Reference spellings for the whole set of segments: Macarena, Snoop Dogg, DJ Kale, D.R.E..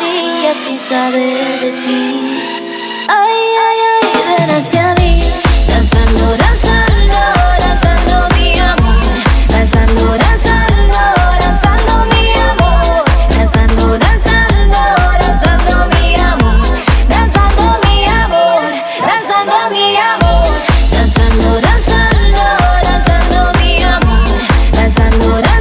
estaría sin saber de ti. Ay, ay, ay, ven hacia mí, danzando, danzando, danzando mi amor, danzando, danzando, danzando mi amor, danzando, danzando, danzando mi amor, danzando mi amor, danzando mi amor, danzando, danzando, danzando mi amor, danzando, danzando.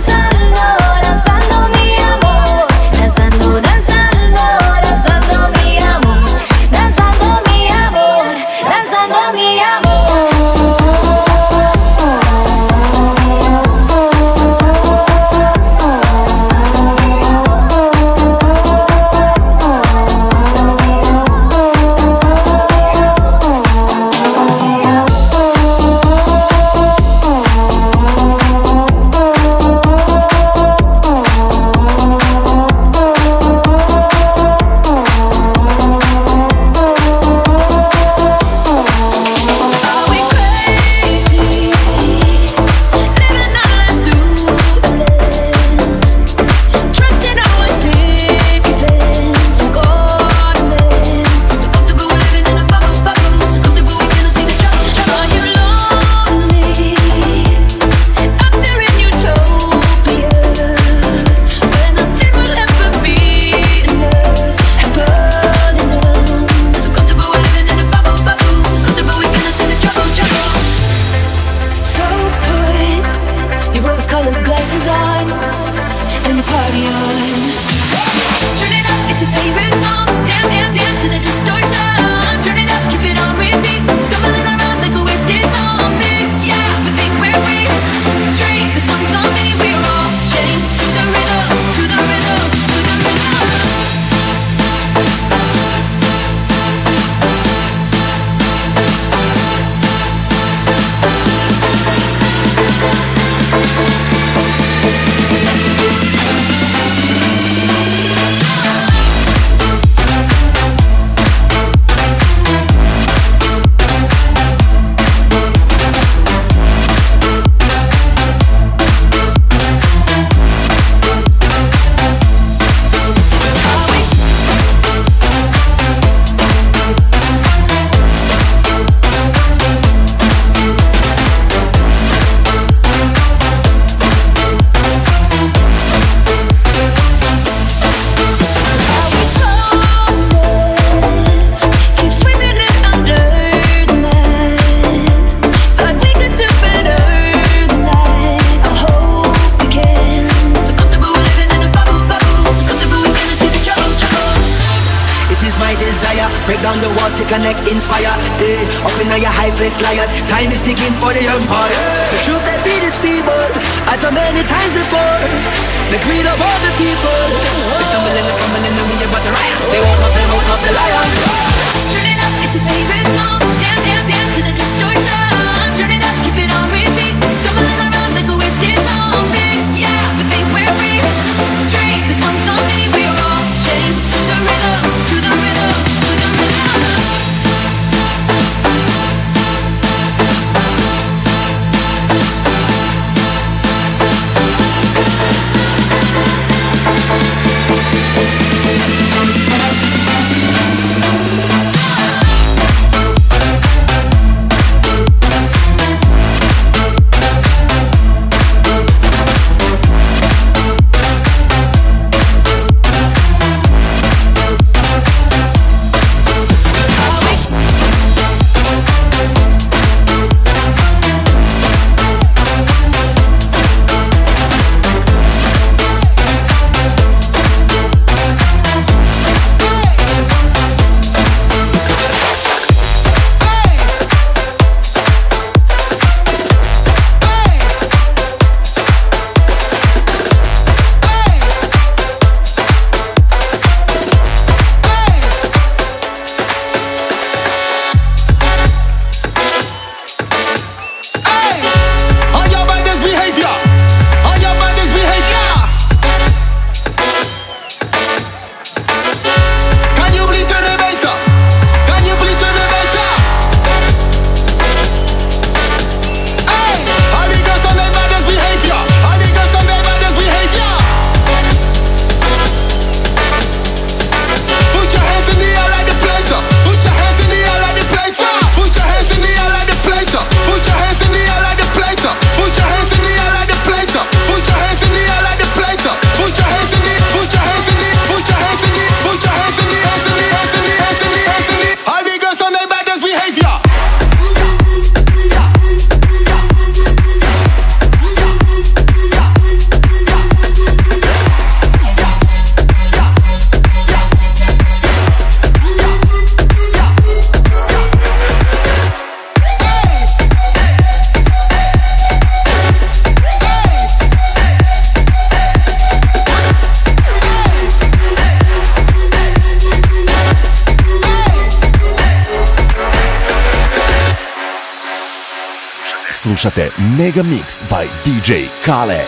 Slušate Mega Mix by DJ Kale.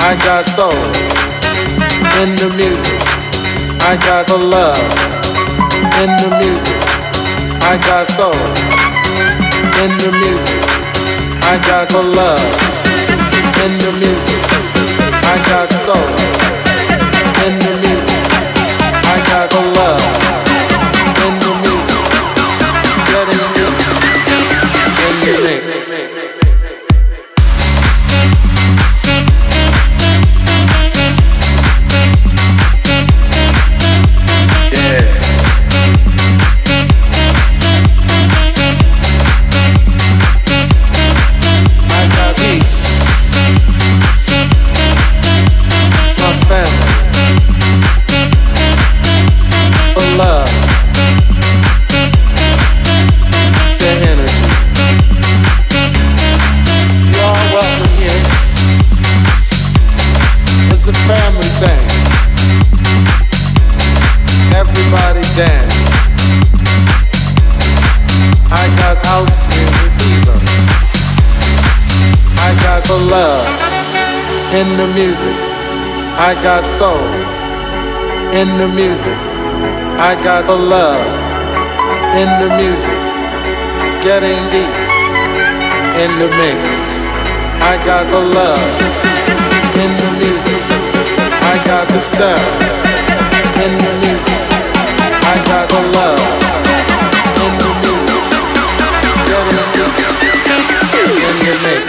I got soul in the music. I got the love in the music. Getting deep in the mix. I got the love in the music. I got the sound in the music. I got the love in the music. Getting deep in the mix.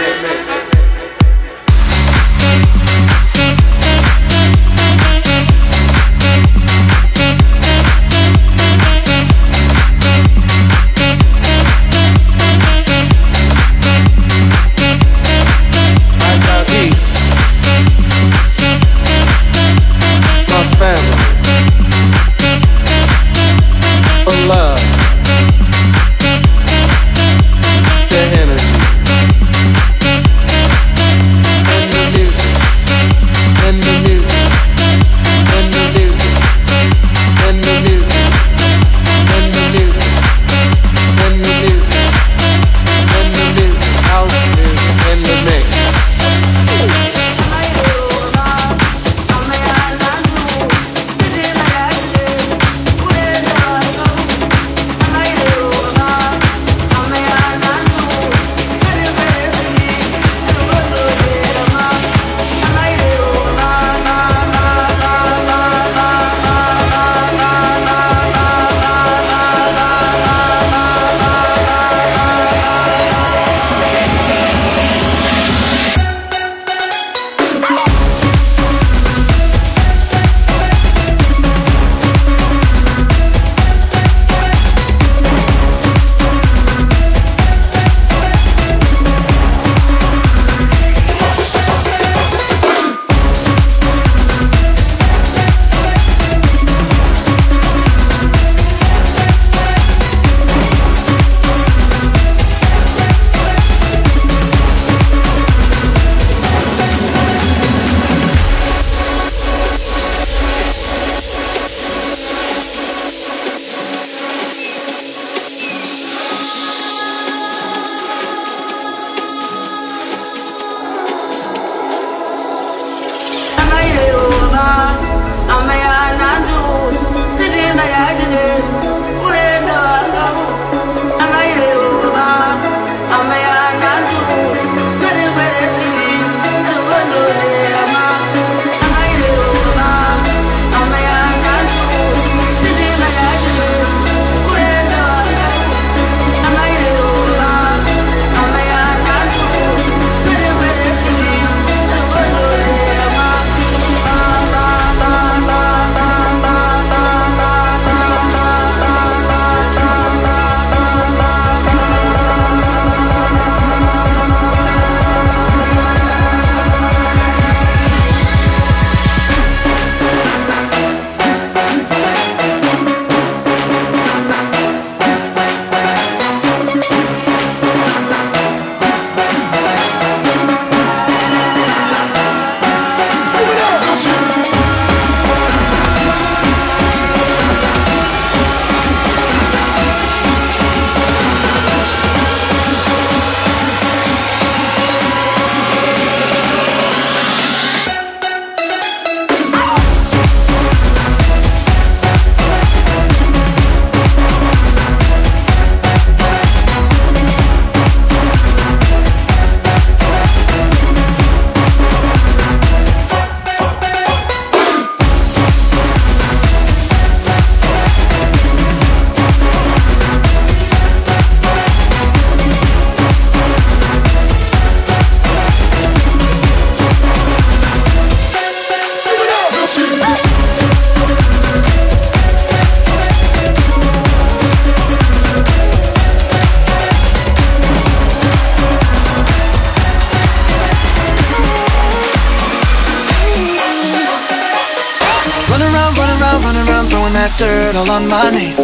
that dirt all on my name,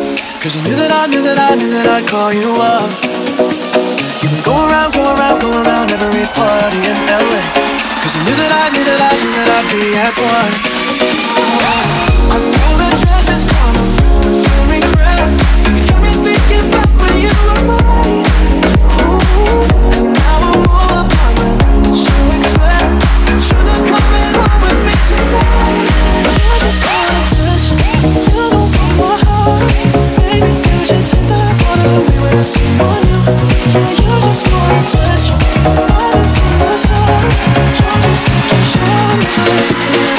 cause I knew that I'd call you up. You've been going around every party in LA, cause I knew that I'd be at one. I know the chance is coming, but feel me crap. You got me thinking back when you were mine. Ooh, and now I'm all upon you, so expect you're not coming home with me tonight. You just want attention, you don't want my heart. Baby, you just hit that water, we were someone new. Yeah, you just want attention, right from the start. You're just making sure I'm not there.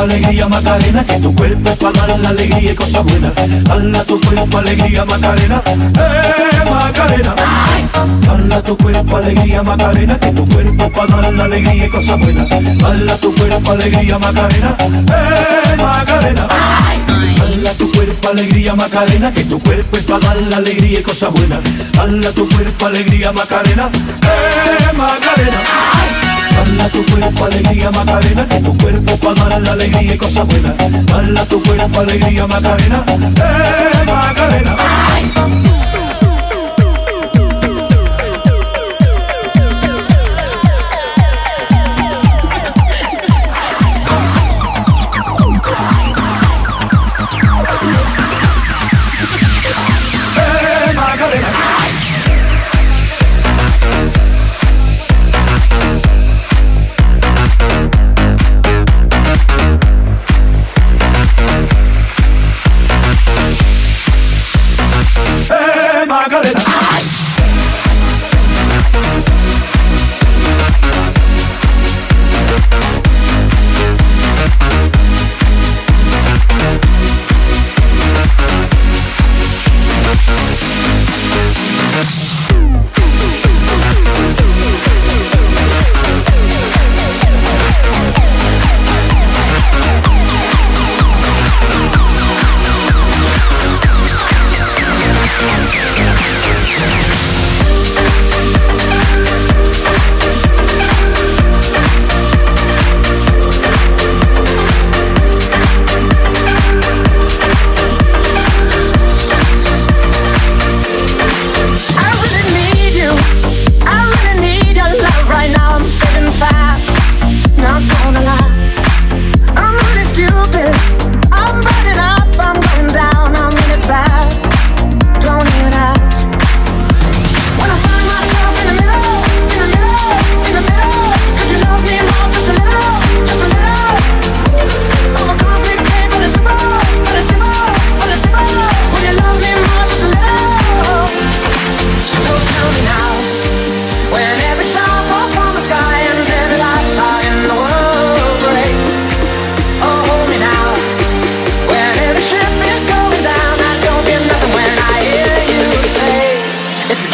Alegría Macarena, que tu cuerpo es para dar la alegría y cosas buenas. Hala tu cuerpo, alegría Macarena, Macarena. Hala tu cuerpo, alegría Macarena, que tu cuerpo es para dar la alegría y cosas buenas. Hala tu cuerpo, alegría Macarena, Macarena. Hala tu cuerpo, alegría Macarena, que tu cuerpo es para dar la alegría y cosas buenas. Hala tu cuerpo, alegría Macarena, Macarena. Hala tu cuerpo, alegría Macarena, que tu cuerpo para dar la alegría y cosas buenas. Hala tu cuerpo, alegría Macarena, Macarena. Macarena.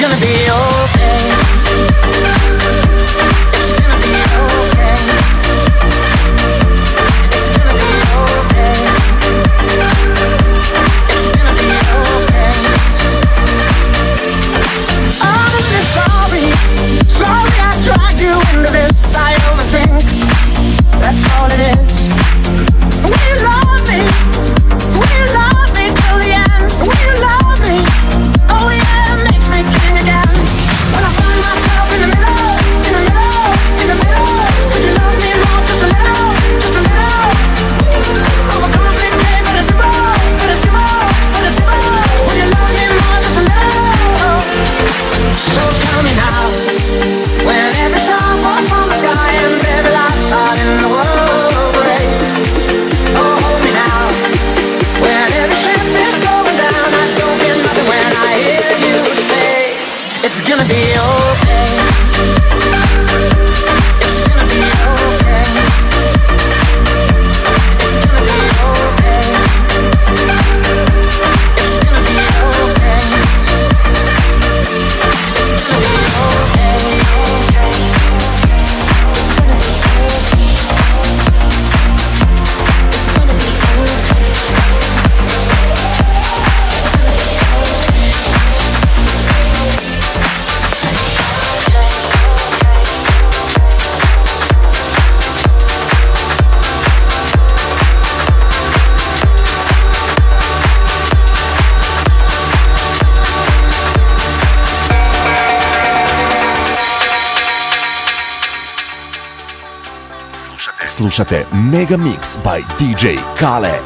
gonna be okay. It's gonna be okay. It's gonna be okay. It's gonna be okay. Honestly, sorry. Sorry I dragged you into this. I overthink. That's all it is. Will you love me? Will you love me till the end? Will you love me? Oh yeah. Slušate Mega Mix by DJ Kale.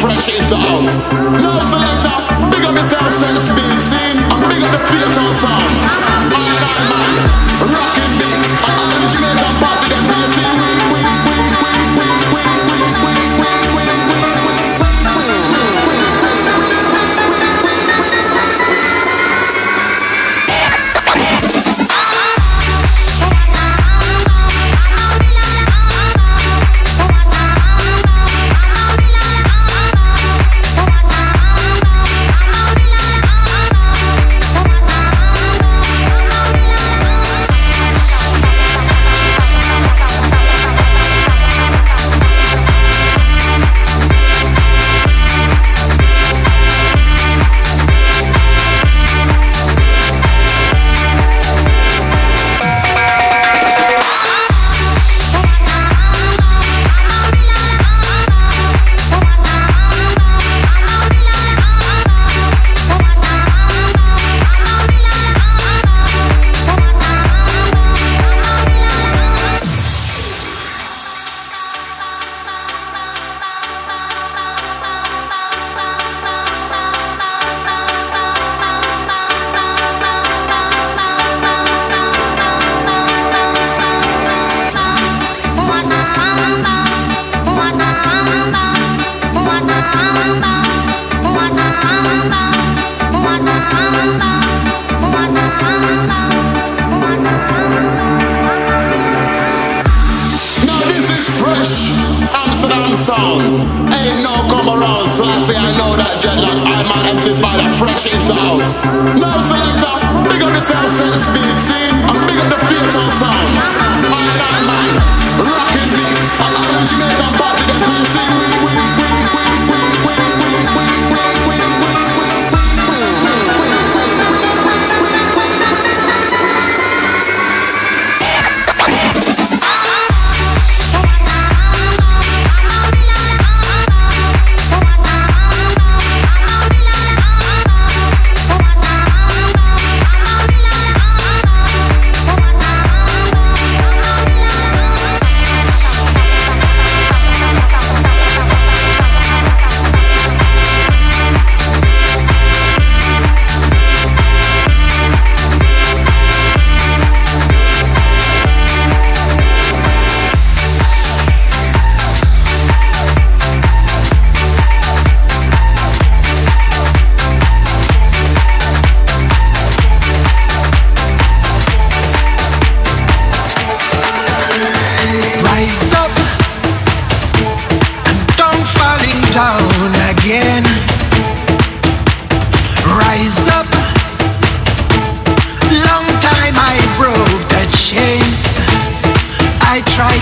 Fresh into house. No selector, big up yourself since being seen, and big up the theater sound. All man, rockin' beats, and all the Jamaican posse them they see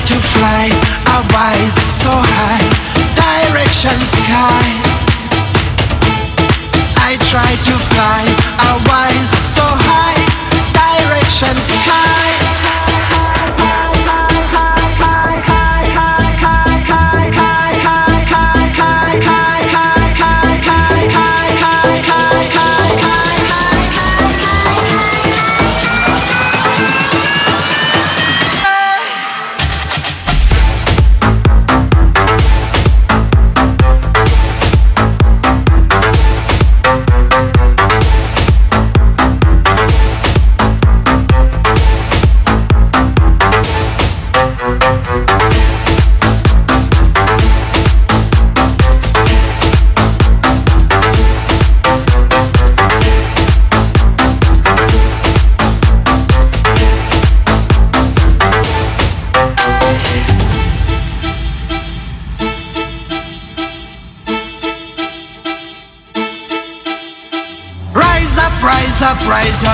to fly, I ride so high, direction sky. I try to fly, I ride so high, direction sky. Rise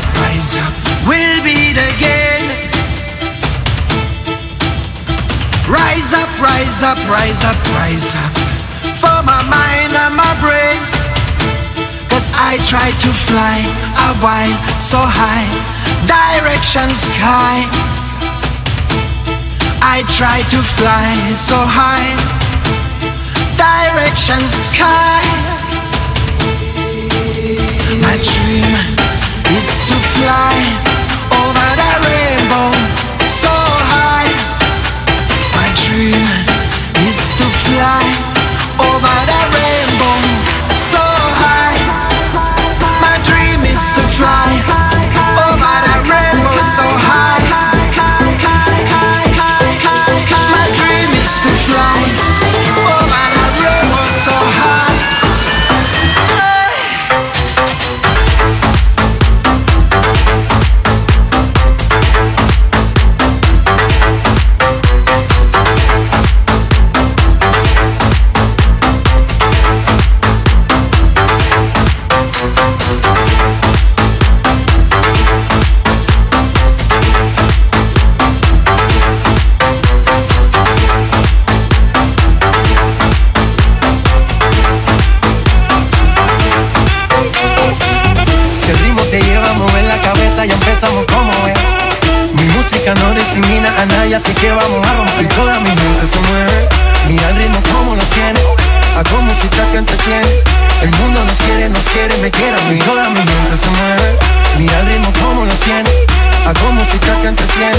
up, rise up, for my mind and my brain. Cause I try to fly a while so high, direction sky. I try to fly so high, direction sky. My dream is to fly over the rainbow so high. My dream to fly over the rainbow so high. My dream is to fly over the rainbow so high. My dream is to fly over the rainbow so high. No discrimina a nadie, así que vamos a romper. Toda mi gente se mueve, mira el ritmo como los tiene. Hago música que entretiene, el mundo nos quiere, me quiere a mí. Toda mi gente se mueve, mira el ritmo como los tiene. Hago música que entretiene,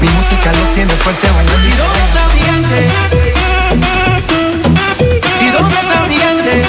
mi música los tiene fuerte bailando. ¿Y dónde está mi gente? ¿Y dónde está mi gente?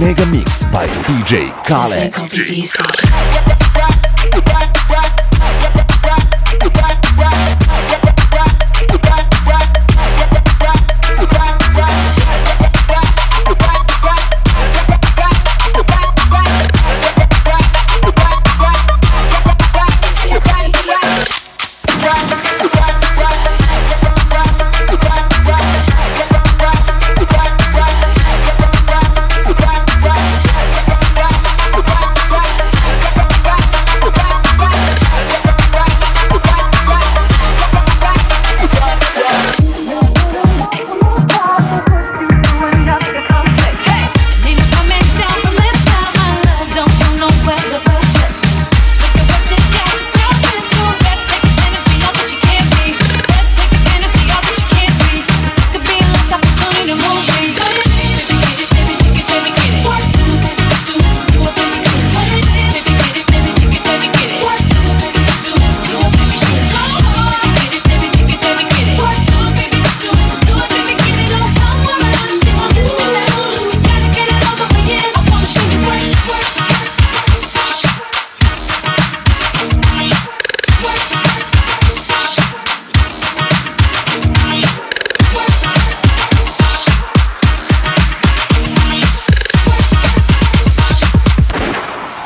Mega Mix by DJ Kale.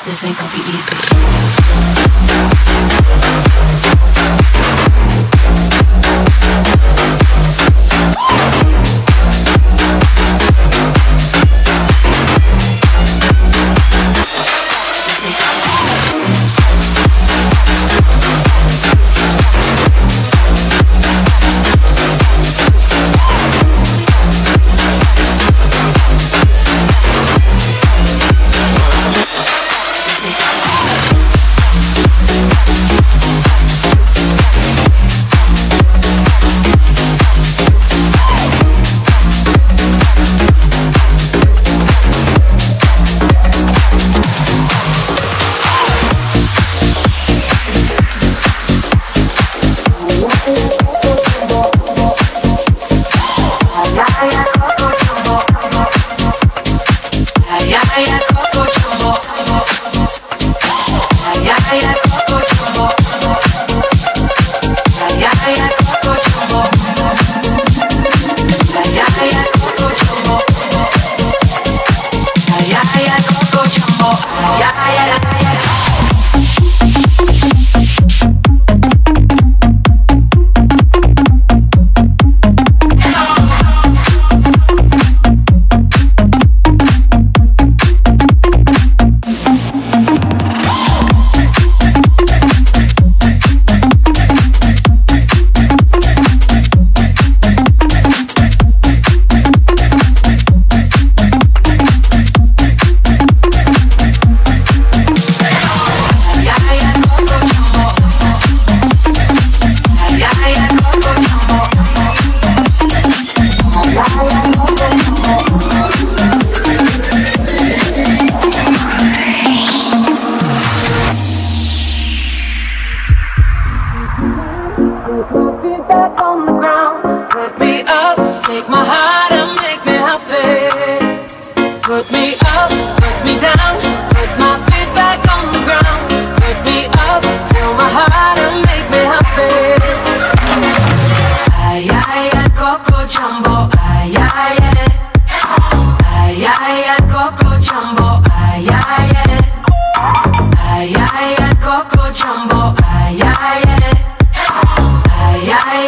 This ain't gonna be easy. Ay, ay,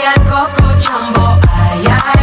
ay, coco jumbo, ay, ay.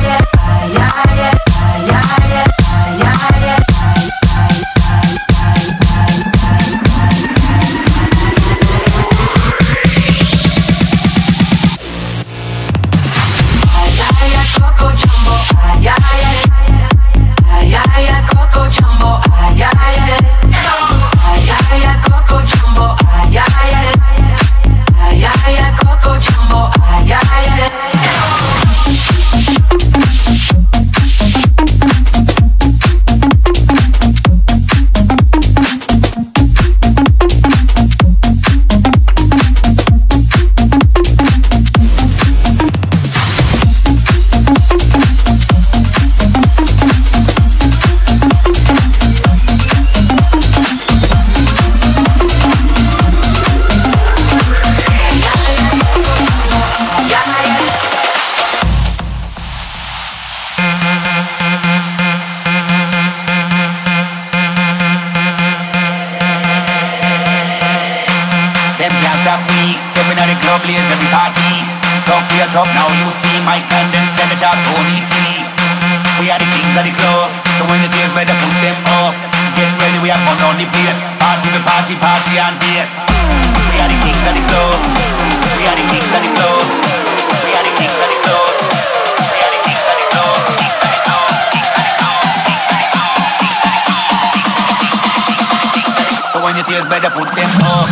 it up. Now you see my candence and the top Tony T. We are the kings of the club, so when you see us better put them up. Get ready, we are fun on the place. Party with party, party and bass. We are the kings of the club. We are the kings of the club. We are the kings of the club. We are the kings of the club. Kings of the club. Kings of the club. Kings of the club. Kings of the club. Kings of the club. Kings of the club. So when you see us better put them up.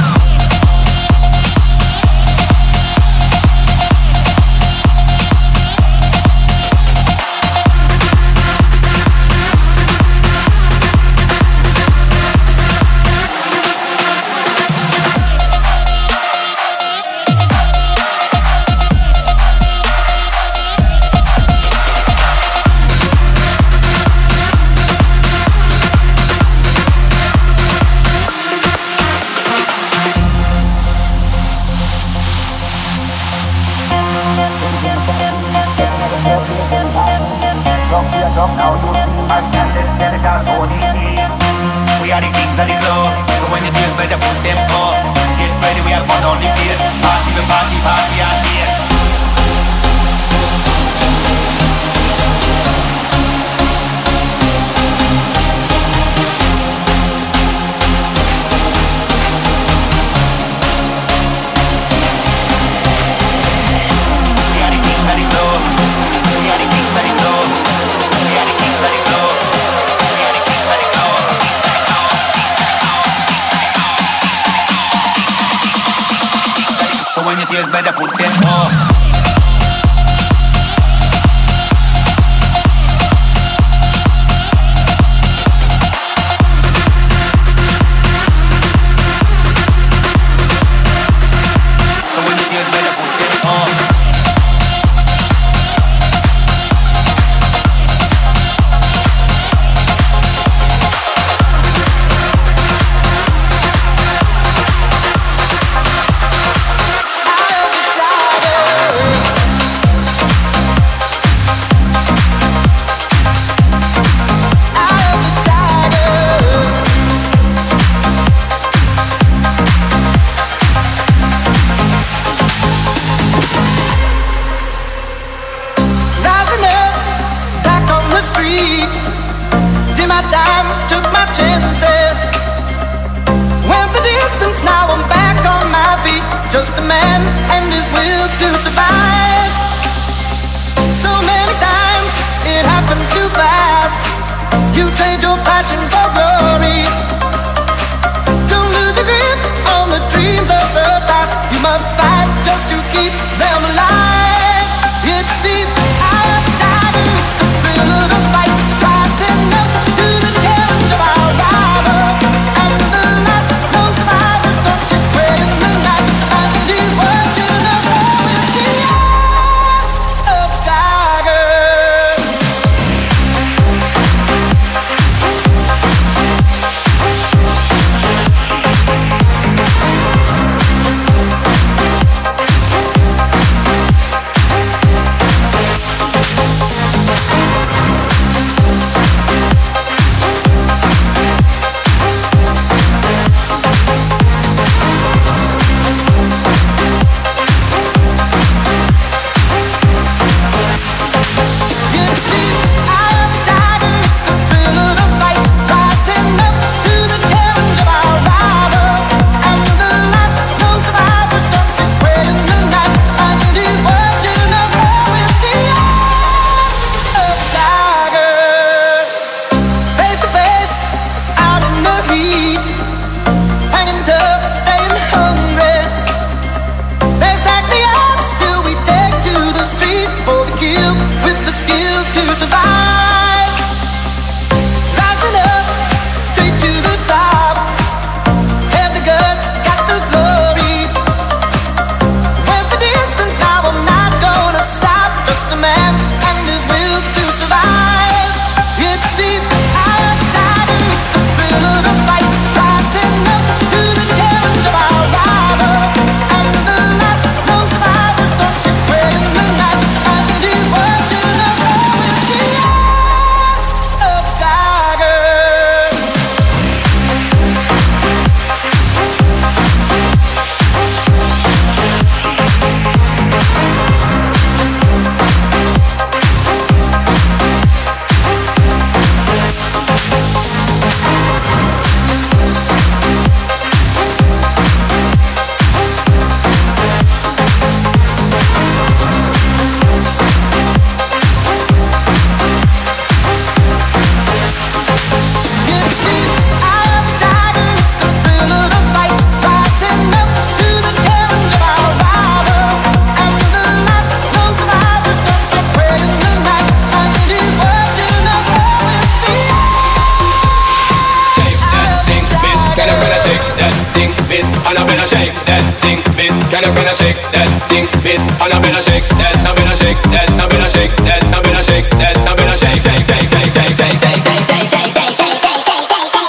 thing, miss, and I better shake that thing, miss. Can I better shake that thing, miss, and I better shake that, I better shake that, I better shake that, I better shake that, I better shake,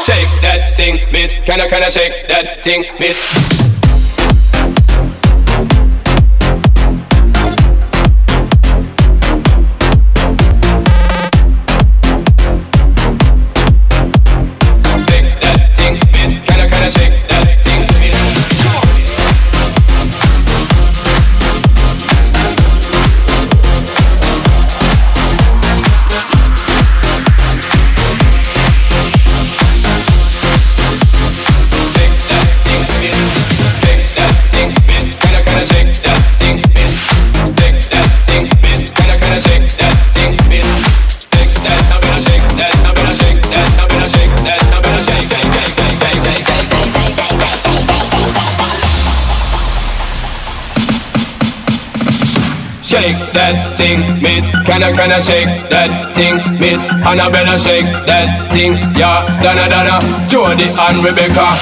shake that thing, miss. Can I shake that thing, miss? Shake that thing, miss. Can I shake that thing, miss? And I better shake that thing, yeah. Donna, Jody and Rebecca.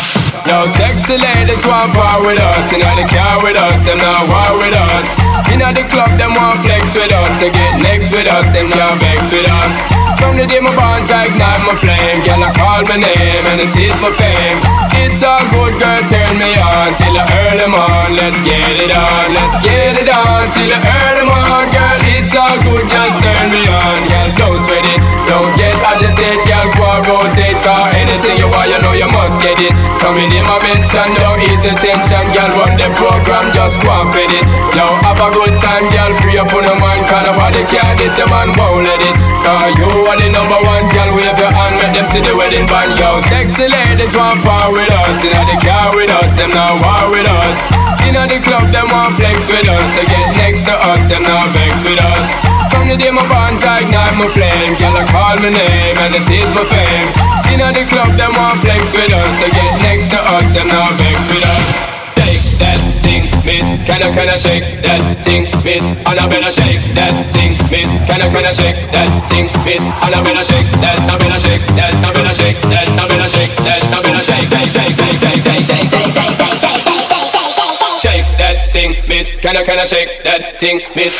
Now sexy ladies want war with us. You know they care with us, them not war with us. You know the club, them want flex with us. They get next with us, them can't vex with us. From the day my bond, ignite my flame. Girl, I call my name and it is my fame. It's all good, girl, turn me on till I earn them on. Let's get it on, let's get it on till I earn them on. Girl, it's all good, just turn me on. Girl, don't sweat it, don't get agitated. Girl, go rotate, cause anything you want, you know you must get it. Coming in my mention, don't ease the tension. Girl, run the program, just go with it. Yo, have a good time, girl, free up on the man. Cause nobody care, this your man won't let it. Cause you are the number one, girl, wave your hand, let them see the wedding band. Yo, sexy ladies want power with us. You know they care with us, them not war with us. You know the club, them want flex with us. They get next to us, them not vex with us. From the day my bond, I ignite my flame. Girl, I call my name and it is my fame. In the club, them want flex with us. They get next to us, them not vex with us. Shake that thing, miss. Can I shake that thing, miss? And I better shake that thing, miss. Can I shake that thing, miss? And I better shake that, I better shake that, I better shake that, I better shake that, I better shake, shake that thing, miss. Can I shake that thing, miss?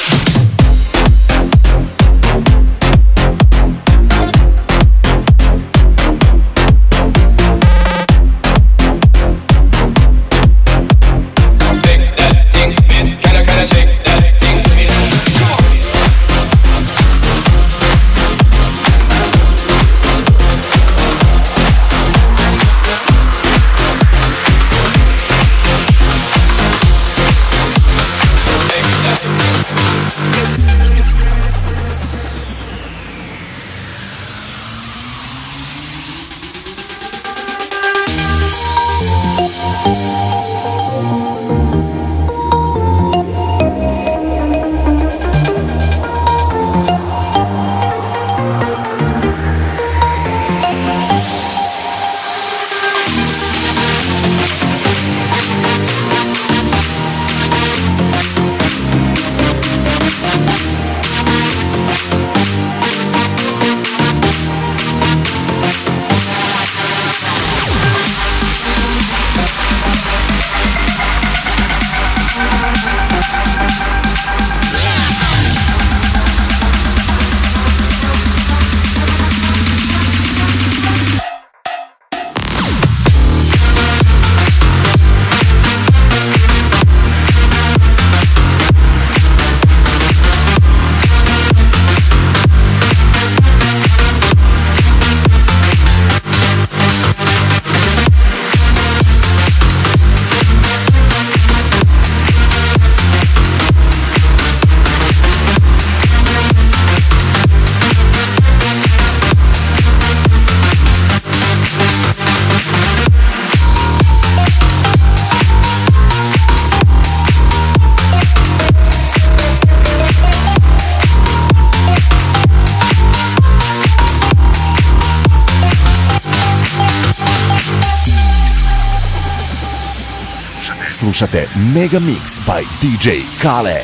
Slušate Mega Mix by DJ Kale.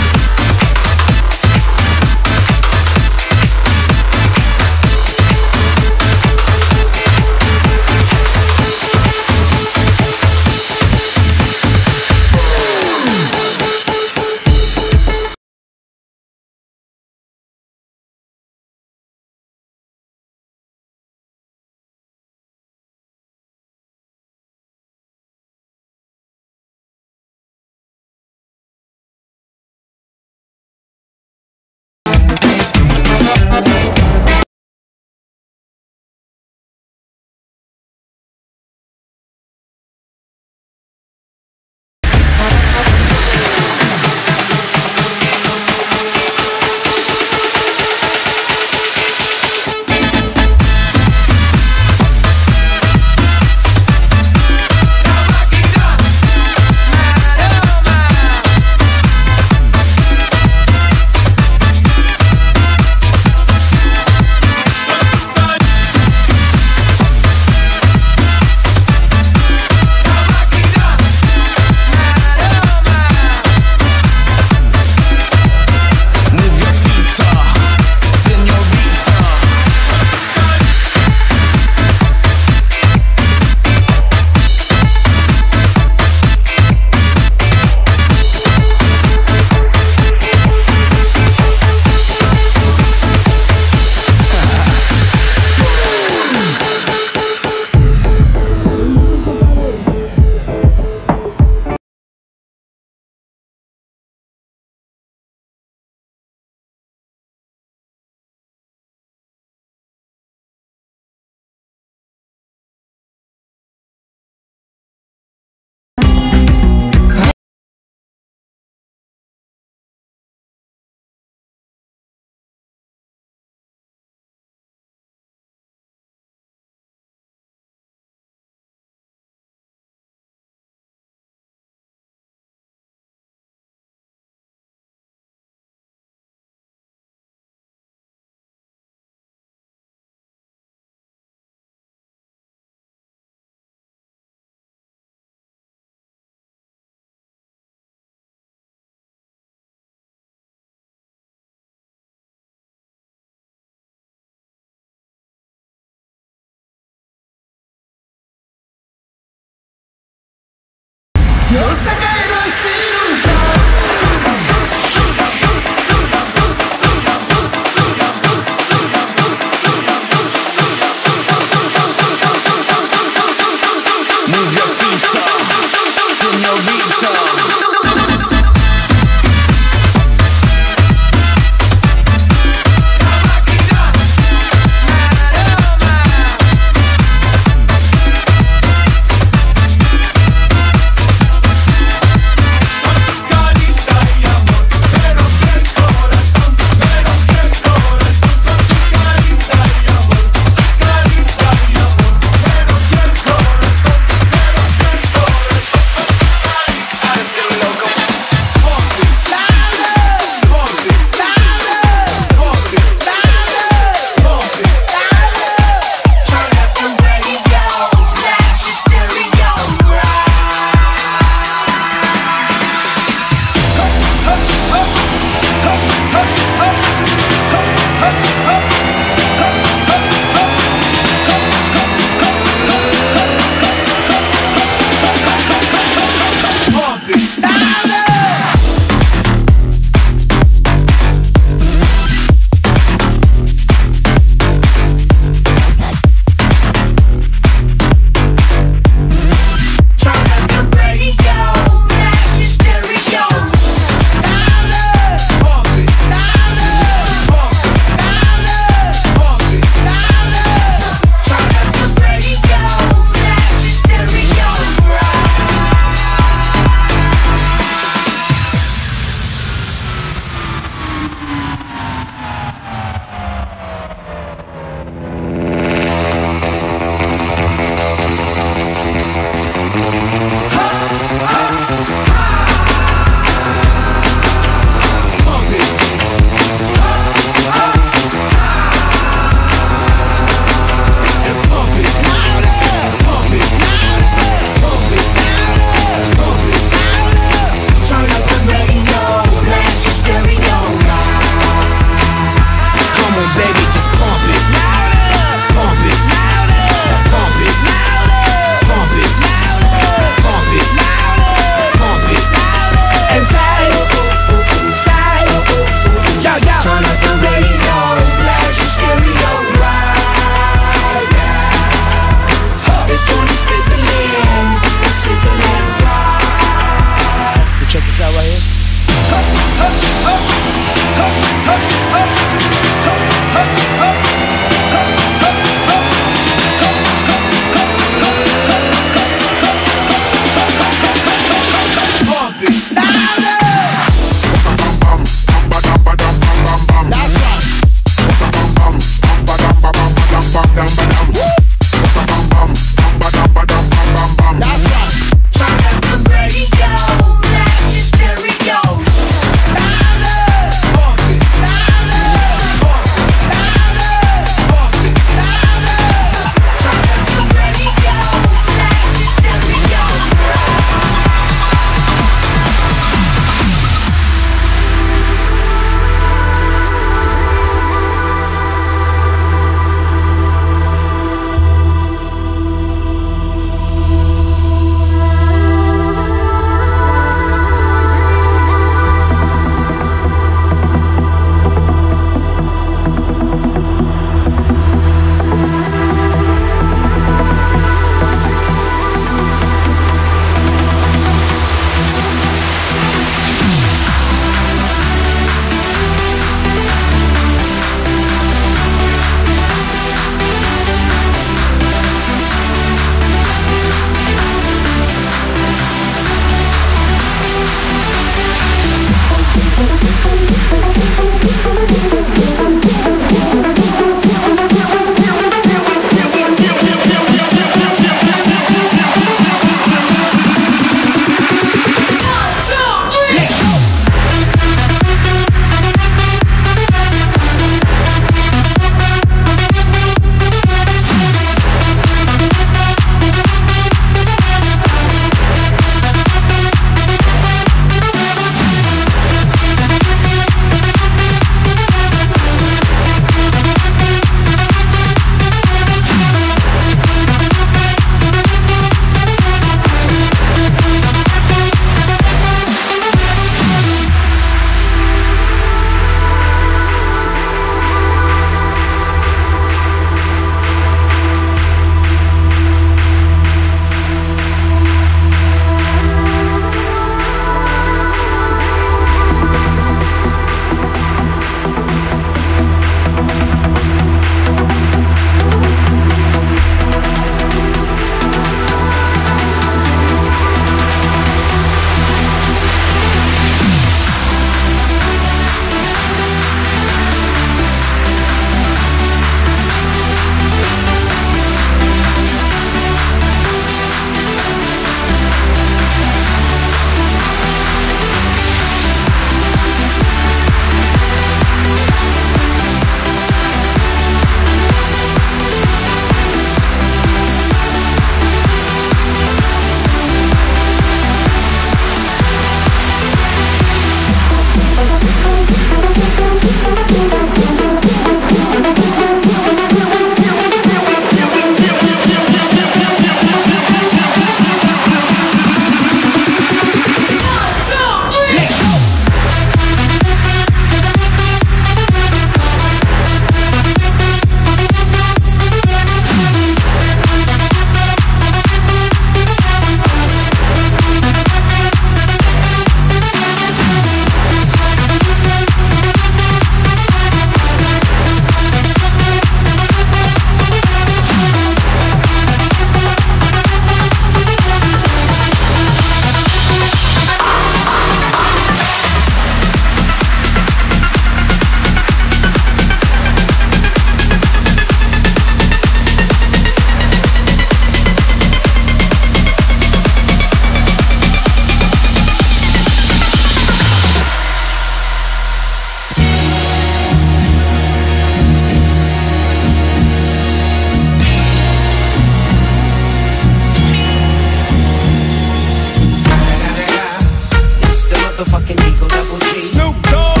G. Snoop Dogg.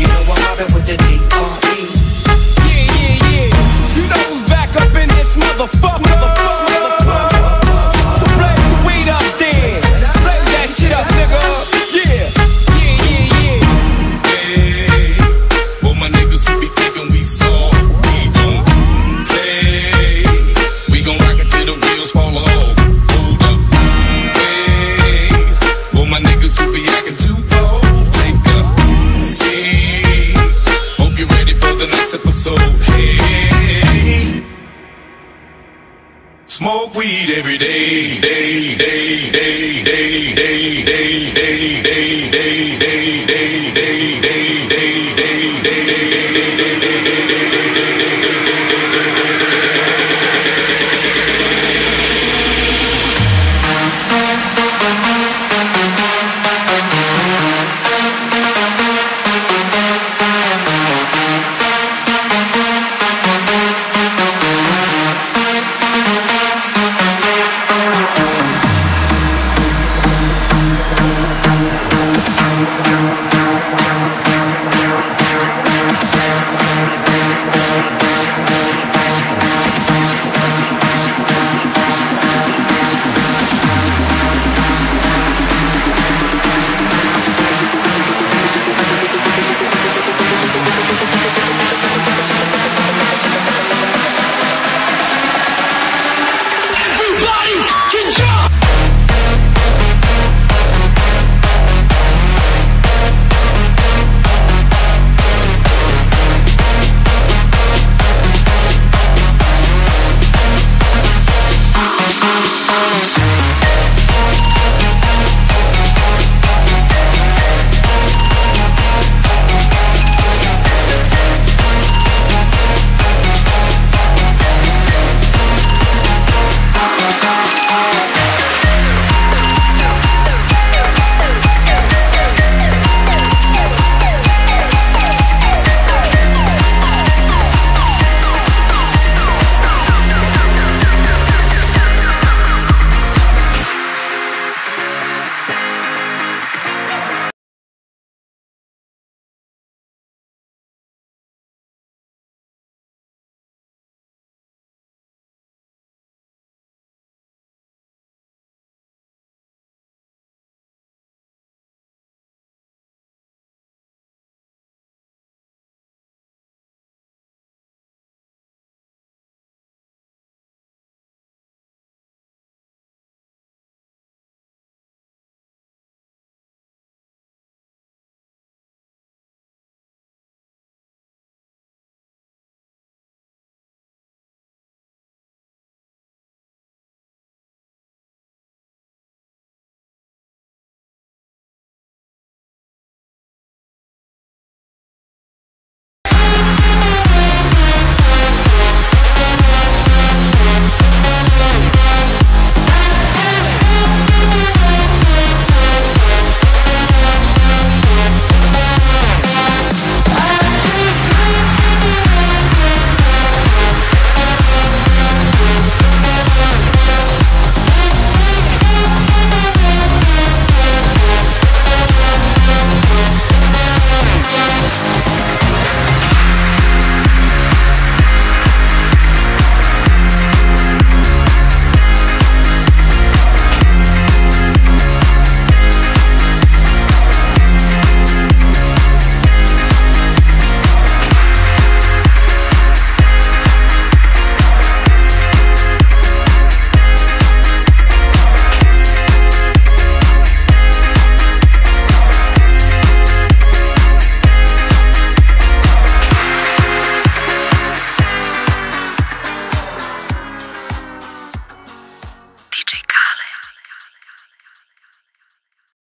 You know I'm mobbing with the D.R.E. Yeah, yeah, yeah. You know who's back up in this motherfucker. So black the weed up there. Black that shit up, nigga. Yeah, yeah, yeah, yeah. Hey, well my niggas who be thinking we soft, we don't play. We gon' rock it till the wheels fall off. Hold up. Hey, well my niggas who be acting too bold, take a seat. Hope you're ready for the next episode. Hey, smoke weed every day.